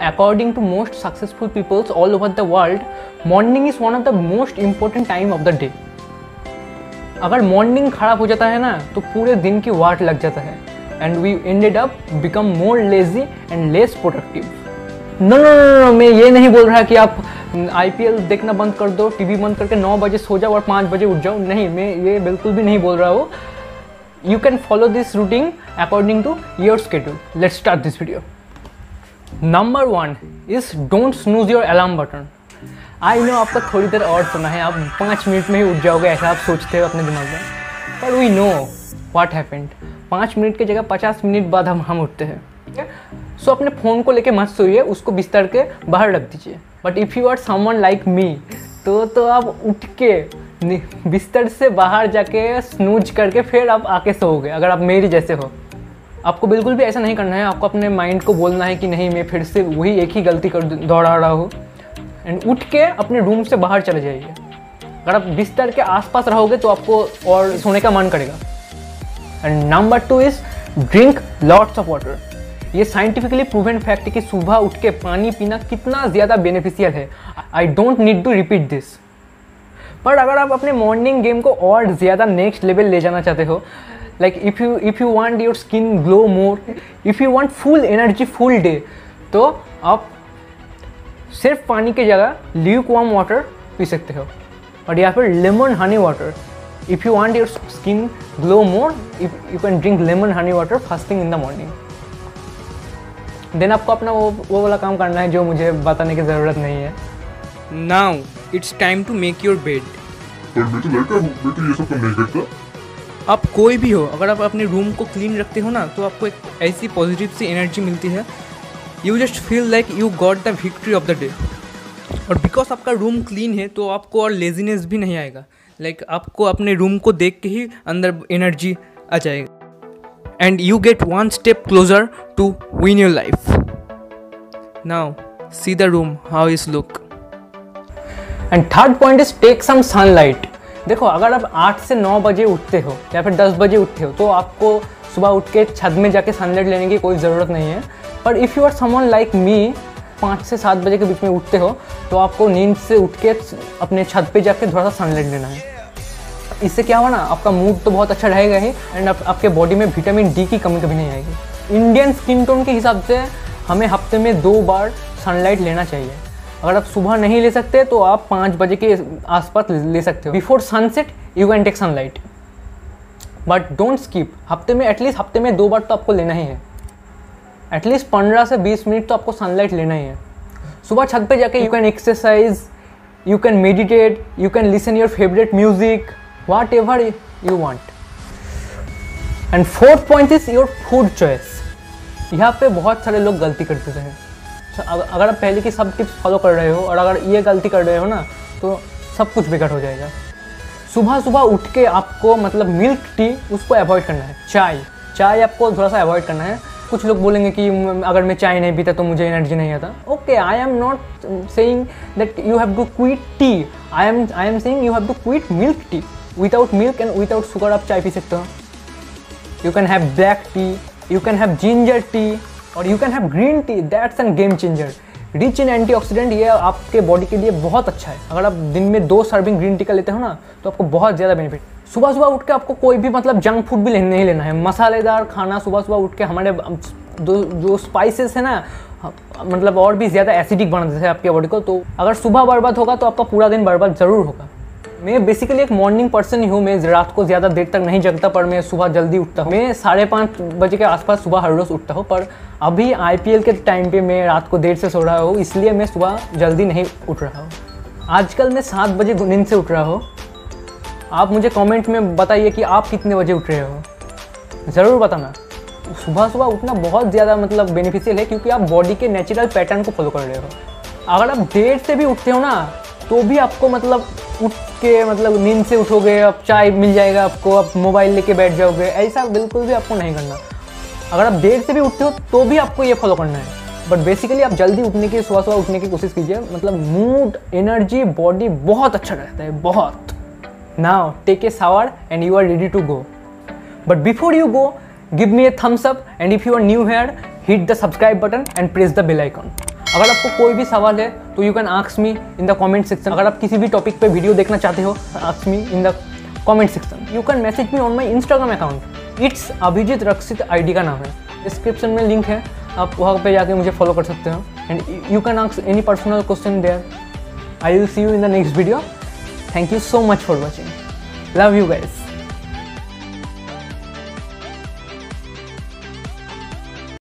according to most successful peoples all over the world, morning is one of the most important time of the day. अगर morning खराब हो जाता है ना तो पूरे दिन की वाट लग जाता है and we ended up become more lazy and less productive. No, मैं ये नहीं बोल रहा कि आप IPL देखना बंद कर दो, टीवी बंद करके 9 बजे सो जाओ और 5 बजे उठ जाओ. नहीं, मैं ये बिल्कुल भी नहीं बोल रहा हूँ. You can follow this routine according to your schedule. Let's start this video. Number one is don't snooze your alarm button. I know आपको थोड़ी देर और सोना है, आप 5 मिनट में ही उठ जाओगे ऐसा आप सोचते हो अपने दिमाग में, पर we know what happened. 5 minute की जगह 50 मिनट बाद हम उठते हैं. So अपने फ़ोन को लेके मत सोइए, उसको बिस्तर के बाहर रख दीजिए. But if you are someone like me, तो आप उठ के बिस्तर से बाहर जाके स्नूज करके फिर आप आके सोओगे. अगर आप मेरी जैसे हो, आपको बिल्कुल भी ऐसा नहीं करना है. आपको अपने माइंड को बोलना है कि नहीं, मैं फिर से वही एक ही गलती कर दोहरा रहा हूँ, एंड उठ के अपने रूम से बाहर चले जाइए. अगर आप बिस्तर के आसपास रहोगे तो आपको और सोने का मन करेगा. And number two is drink lots of water. ये साइंटिफिकली प्रूवन फैक्ट है कि सुबह उठ के पानी पीना कितना ज़्यादा बेनिफिशियल है. I don't need to repeat this. पर अगर आप अपने मॉर्निंग गेम को और ज़्यादा नेक्स्ट लेवल ले जाना चाहते हो, like if you want your skin glow more, if you want full energy full day, तो आप सिर्फ पानी की जगह ल्यूक वार्म वाटर पी सकते हो, और या फिर lemon honey water. If you want your skin glow more, you can drink lemon honey water fasting in the morning. Then आपको अपना वो वाला काम करना है जो मुझे बताने की ज़रूरत नहीं है. Now it's time to make your bed. पर मैं तो लड़का हूँ, मैं तो ये सब नहीं करता. आप कोई भी हो, अगर आप अपने रूम को क्लीन रखते हो ना तो आपको एक ऐसी पॉजिटिव सी एनर्जी मिलती है. You just feel like you got the victory of the day. और बिकॉज आपका रूम क्लीन है तो आपको और लेजीनेस भी नहीं आएगा. लाइक आपको अपने रूम को देख के ही अंदर एनर्जी आ जाएगा, and you get one step closer to win your life. Now see the room how is look. And third point is take some sunlight. देखो, अगर आप 8 से 9 बजे उठते हो या फिर 10 बजे उठते हो तो आपको सुबह उठ के छत में जाके सनलाइट लेने की कोई ज़रूरत नहीं है. पर if you are someone like me 5 से 7 बजे के बीच में उठते हो तो आपको नींद से उठ के अपने छत पे जाके थोड़ा सा सनलाइट लेना है. इससे क्या हुआ ना, आपका मूड तो बहुत अच्छा रहेगा ही, एंड आपके बॉडी में विटामिन डी की कमी कभी नहीं आएगी. इंडियन स्किन टोन के हिसाब से हमें हफ्ते में 2 बार सनलाइट लेना चाहिए. अगर आप सुबह नहीं ले सकते तो आप 5 बजे के आसपास ले सकते हो. Before sunset you can take sunlight, but don't skip. हफ्ते में एटलीस्ट 2 बार तो आपको लेना ही है. एटलीस्ट 15 से 20 मिनट तो आपको सनलाइट लेना ही है. सुबह छत पे जाके you can exercise, you can meditate, you can listen your favourite music, whatever you want. And fourth point is your food choice. यहाँ पे बहुत सारे लोग गलती करते हैं. अगर आप पहले की सब टिप्स फॉलो कर रहे हो और अगर ये गलती कर रहे हो ना तो सब कुछ बेकार हो जाएगा. सुबह सुबह उठ के आपको मतलब मिल्क टी उसको अवॉइड करना है. चाय आपको थोड़ा सा अवॉइड करना है. कुछ लोग बोलेंगे कि अगर मैं चाय नहीं पीता तो मुझे एनर्जी नहीं आता. Okay, I am not saying that you have to quit tea. I am saying you have to quit milk tea. Without milk and without sugar आप चाय पी सकते हो. You can have black tea, you can have ginger tea, और you can have green tea. That's an game changer, rich in antioxidant. ये आपके body के लिए बहुत अच्छा है. अगर आप दिन में 2 सर्विंग ग्रीन टी का लेते हो ना तो आपको बहुत ज़्यादा बेनिफिट. सुबह सुबह उठ के आपको कोई भी मतलब जंक फूड भी नहीं लेना है. मसालेदार खाना सुबह सुबह उठ के हमारे जो स्पाइसेस है ना मतलब और भी ज़्यादा एसिडिक बना देते हैं आपकी बॉडी को. तो अगर सुबह बर्बाद होगा तो आपका पूरा दिन बर्बाद ज़रूर होगा. मैं बेसिकली एक मॉर्निंग पर्सन ही हूँ. मैं रात को ज़्यादा देर तक नहीं जगता, पर मैं सुबह जल्दी उठता हूँ. मैं 5:30 बजे के आसपास सुबह हर रोज़ उठता हूँ. पर अभी IPL के टाइम पे मैं रात को देर से सो रहा हूँ, इसलिए मैं सुबह जल्दी नहीं उठ रहा हूँ. आजकल मैं 7 बजे नींद से उठ रहा हूँ. आप मुझे कॉमेंट में बताइए कि आप कितने बजे उठ रहे हो, ज़रूर बताना. सुबह सुबह उठना बहुत ज़्यादा मतलब बेनिफिशियल है, क्योंकि आप बॉडी के नेचुरल पैटर्न को फॉलो कर रहे हो. अगर आप देर से भी उठते हो ना तो भी आपको मतलब उठ के मतलब नींद से उठोगे, आप चाय मिल जाएगा आपको, आप मोबाइल लेके बैठ जाओगे. ऐसा बिल्कुल भी आपको नहीं करना. अगर आप देर से भी उठते हो तो भी आपको ये फॉलो करना है. बट बेसिकली आप जल्दी उठने की सुबह सुबह उठने की कोशिश कीजिए. मतलब मूड, एनर्जी, बॉडी बहुत अच्छा रहता है, बहुत. Now take a shower and you are ready to go. But before you go give me a thumbs up, and if you are new here hit the subscribe button and press the bell icon. अगर आपको कोई भी सवाल है तो you can ask me in the comment section. अगर आप किसी भी टॉपिक पे वीडियो देखना चाहते हो, ask me in the comment section. You can message me on my Instagram account, it's Abhijit Rakshit ID का नाम है। डिस्क्रिप्शन में लिंक है, आप वहाँ पे जाके मुझे फॉलो कर सकते हो। And you can ask any personal question there. I will see you in the next video. Thank you so much for watching. Love you guys.